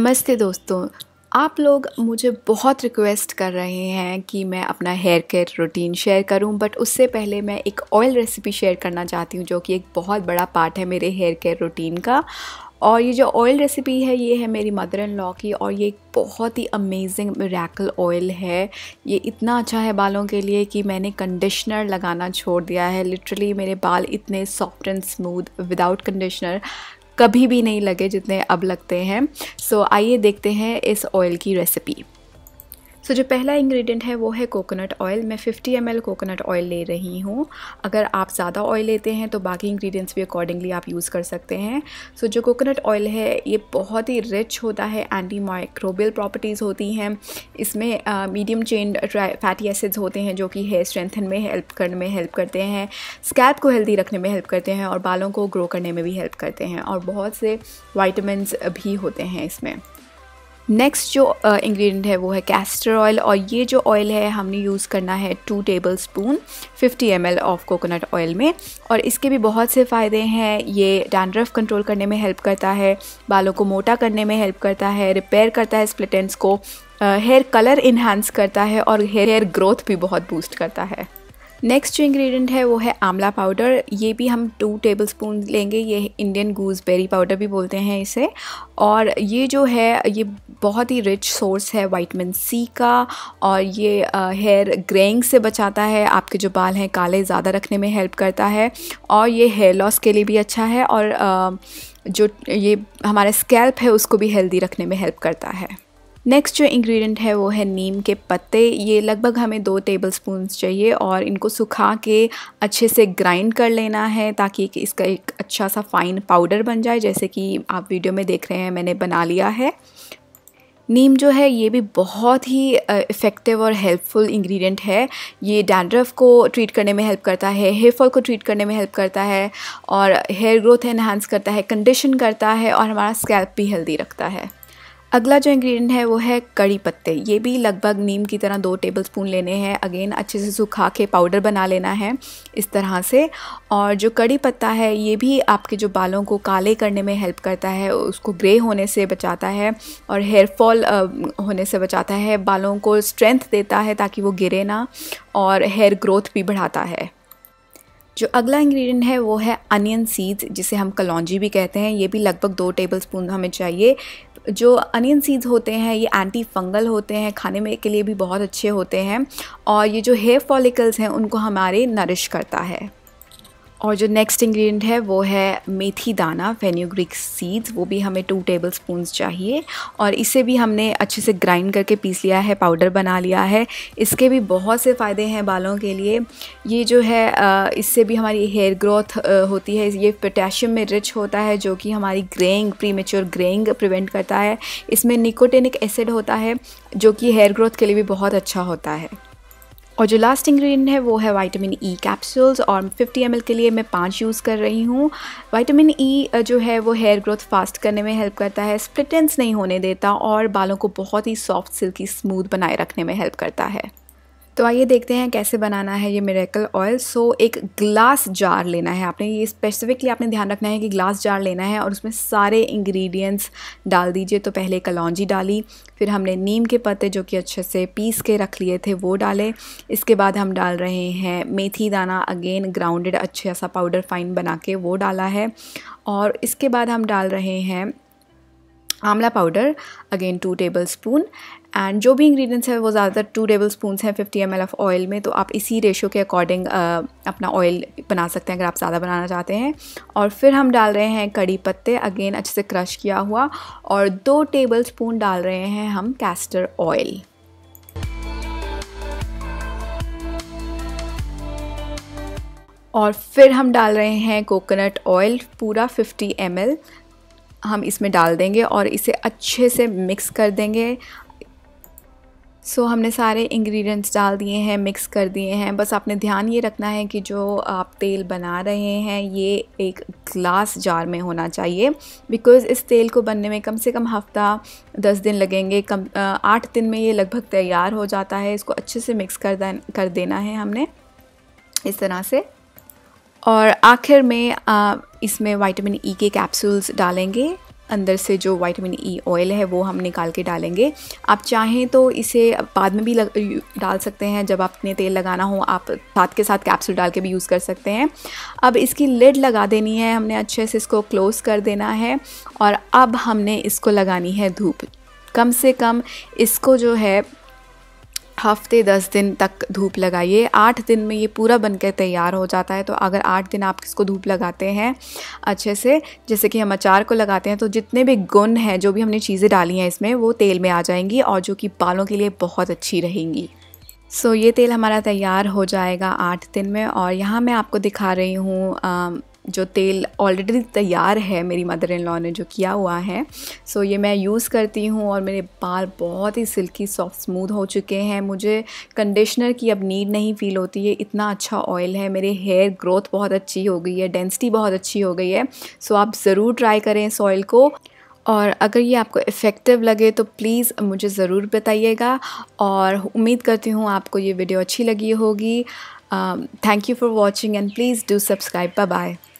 नमस्ते दोस्तों, आप लोग मुझे बहुत रिक्वेस्ट कर रहे हैं कि मैं अपना हेयर केयर रूटीन शेयर करूं, बट उससे पहले मैं एक ऑयल रेसिपी शेयर करना चाहती हूं जो कि एक बहुत बड़ा पार्ट है मेरे हेयर केयर रूटीन का। और ये जो ऑयल रेसिपी है ये है मेरी मदर इन लॉ की, और ये एक बहुत ही अमेजिंग मिरेकल ऑयल है। ये इतना अच्छा है बालों के लिए कि मैंने कंडीशनर लगाना छोड़ दिया है। लिटरली मेरे बाल इतने soft and smooth without conditioner कभी भी नहीं लगे जितने अब लगते हैं। सो आइए देखते हैं इस ऑयल की रेसिपी। तो जो पहला इंग्रेडिएंट है वो है कोकोनट ऑयल। मैं 50 ml कोकोनट ऑयल ले रही हूँ। अगर आप ज़्यादा ऑयल लेते हैं तो बाकी इंग्रेडिएंट्स भी अकॉर्डिंगली आप यूज़ कर सकते हैं। सो जो कोकोनट ऑयल है ये बहुत ही रिच होता है, एंटी माइक्रोबियल प्रॉपर्टीज़ होती हैं। इसमें मीडियम चेन फैटी एसिड्स होते हैं जो कि हेयर स्ट्रेंथन में हेल्प करने में हेल्प करते हैं, स्कैल्प को हेल्दी रखने में हेल्प करते हैं और बालों को ग्रो करने में भी हेल्प करते हैं, और बहुत से विटामिन्स भी होते हैं इसमें। नेक्स्ट जो इंग्रेडिएंट है वो है कैस्टर ऑयल, और ये जो ऑयल है हमने यूज़ करना है 2 tablespoon 50 ml of coconut oil में। और इसके भी बहुत से फ़ायदे हैं। ये डैंड्रफ कंट्रोल करने में हेल्प करता है, बालों को मोटा करने में हेल्प करता है, रिपेयर करता है स्प्लिट एंड्स को, हेयर कलर इन्हांस करता है और हेयर ग्रोथ भी बहुत बूस्ट करता है। नेक्स्ट जो इंग्रेडिएंट है वो है आंवला पाउडर। ये भी हम 2 tablespoon लेंगे। ये इंडियन गूसबेरी पाउडर भी बोलते हैं इसे, और ये जो है ये बहुत ही रिच सोर्स है विटामिन सी का, और ये हेयर ग्रेइंग से बचाता है, आपके जो बाल हैं काले ज़्यादा रखने में हेल्प करता है, और ये हेयर लॉस के लिए भी अच्छा है, और जो ये हमारा स्कैल्प है उसको भी हेल्दी रखने में हेल्प करता है। नेक्स्ट जो इंग्रेडिएंट है वो है नीम के पत्ते। ये लगभग हमें 2 tablespoon चाहिए, और इनको सुखा के अच्छे से ग्राइंड कर लेना है ताकि इसका एक अच्छा सा फाइन पाउडर बन जाए, जैसे कि आप वीडियो में देख रहे हैं मैंने बना लिया है। नीम जो है ये भी बहुत ही इफ़ेक्टिव और हेल्पफुल इंग्रेडिएंट है। ये डैंड्रफ को ट्रीट करने में हेल्प करता है, हेयर फॉल को ट्रीट करने में हेल्प करता है, और हेयर ग्रोथ एनहांस करता है, कंडीशन करता है, और हमारा स्कैल्प भी हेल्दी रखता है। अगला जो इंग्रेडिएंट है वो है कड़ी पत्ते। ये भी लगभग नीम की तरह 2 tablespoon लेने हैं। अगेन अच्छे से सुखा के पाउडर बना लेना है इस तरह से। और जो कड़ी पत्ता है ये भी आपके जो बालों को काले करने में हेल्प करता है, उसको ग्रे होने से बचाता है और हेयर फॉल होने से बचाता है, बालों को स्ट्रेंथ देता है ताकि वो गिरे ना, और हेयर ग्रोथ भी बढ़ाता है। जो अगला इंग्रेडिएंट है वो है अनियन सीड्स, जिसे हम कलौंजी भी कहते हैं। ये भी लगभग 2 tablespoon हमें चाहिए। जो अनियन सीड्स होते हैं ये एंटी फंगल होते हैं, खाने में के लिए भी बहुत अच्छे होते हैं, और ये जो हेयर फॉलिकल्स हैं उनको हमारे नरिश करता है। और जो नेक्स्ट इंग्रेडिएंट है वो है मेथी दाना, फेन्यूग्रीक सीड्स। वो भी हमें 2 tablespoon चाहिए, और इसे भी हमने अच्छे से ग्राइंड करके पीस लिया है, पाउडर बना लिया है। इसके भी बहुत से फ़ायदे हैं बालों के लिए। ये जो है इससे भी हमारी हेयर ग्रोथ होती है। ये पोटेशियम में रिच होता है जो कि हमारी ग्रेइंग, प्रीमेच्योर ग्रेइंग प्रिवेंट करता है। इसमें निकोटिनिक एसिड होता है जो कि हेयर ग्रोथ के लिए भी बहुत अच्छा होता है। और जो लास्ट इंग्रेडिएंट है वो है विटामिन ई कैप्सूल्स, और 50 ml के लिए मैं 5 यूज़ कर रही हूँ। विटामिन ई जो है वो हेयर ग्रोथ फास्ट करने में हेल्प करता है, स्प्लिट एंड्स नहीं होने देता, और बालों को बहुत ही सॉफ्ट, सिल्की, स्मूथ बनाए रखने में हेल्प करता है। तो आइए देखते हैं कैसे बनाना है ये मिरेकल ऑयल। सो एक ग्लास जार लेना है आपने। ये स्पेसिफिकली आपने ध्यान रखना है कि ग्लास जार लेना है, और उसमें सारे इंग्रेडिएंट्स डाल दीजिए। तो पहले कलौंजी डाली, फिर हमने नीम के पत्ते जो कि अच्छे से पीस के रख लिए थे वो डाले। इसके बाद हम डाल रहे हैं मेथी दाना, अगेन ग्राउंडेड अच्छा सा पाउडर फाइन बना के वो डाला है। और इसके बाद हम डाल रहे हैं आंवला पाउडर, अगेन 2 tablespoon। एंड जो भी इंग्रेडिएंट्स हैं वो ज़्यादातर 2 tablespoon हैं 50 ml ऑफ ऑयल में, तो आप इसी रेशो के अकॉर्डिंग अपना ऑयल बना सकते हैं अगर आप ज़्यादा बनाना चाहते हैं। और फिर हम डाल रहे हैं कड़ी पत्ते, अगेन अच्छे से क्रश किया हुआ, और 2 tablespoon डाल रहे हैं हम कैस्टर ऑयल। और फिर हम डाल रहे हैं कोकोनट ऑयल, पूरा 50 ml हम इसमें डाल देंगे और इसे अच्छे से मिक्स कर देंगे। सो हमने सारे इंग्रेडिएंट्स डाल दिए हैं, मिक्स कर दिए हैं। बस आपने ध्यान ये रखना है कि जो आप तेल बना रहे हैं ये एक ग्लास जार में होना चाहिए, बिकॉज़ इस तेल को बनने में कम से कम हफ्ता 10 दिन लगेंगे। 8 दिन में ये लगभग तैयार हो जाता है। इसको अच्छे से मिक्स कर देना है हमने इस तरह से। और आखिर में इसमें विटामिन ई के कैप्सूल्स डालेंगे, अंदर से जो विटामिन ई ऑयल है वो हम निकाल के डालेंगे। आप चाहें तो इसे बाद में भी डाल सकते हैं, जब आपने तेल लगाना हो आप साथ के साथ कैप्सूल डाल के भी यूज़ कर सकते हैं। अब इसकी लिड लगा देनी है हमने, अच्छे से इसको क्लोज़ कर देना है और अब हमने इसको लगानी है धूप। कम से कम इसको जो है हफ्ते 10 दिन तक धूप लगाइए। 8 दिन में ये पूरा बनकर तैयार हो जाता है। तो अगर 8 दिन आप इसको धूप लगाते हैं अच्छे से, जैसे कि हम अचार को लगाते हैं, तो जितने भी गुण हैं, जो भी हमने चीज़ें डाली हैं इसमें, वो तेल में आ जाएंगी और जो कि बालों के लिए बहुत अच्छी रहेंगी। सो ये तेल हमारा तैयार हो जाएगा 8 दिन में। और यहाँ मैं आपको दिखा रही हूँ जो तेल ऑलरेडी तैयार है, मेरी मदर इन लॉ ने जो किया हुआ है। सो ये मैं यूज़ करती हूँ और मेरे बाल बहुत ही सिल्की सॉफ्ट स्मूथ हो चुके हैं। मुझे कंडीशनर की अब नीड नहीं फ़ील होती है, इतना अच्छा ऑयल है। मेरे हेयर ग्रोथ बहुत अच्छी हो गई है, डेंसिटी बहुत अच्छी हो गई है। सो आप ज़रूर ट्राई करें इस ऑयल को, और अगर ये आपको इफ़ेक्टिव लगे तो प्लीज़ मुझे ज़रूर बताइएगा। और उम्मीद करती हूँ आपको ये वीडियो अच्छी लगी होगी। Thank you for watching and please do subscribe. Bye bye.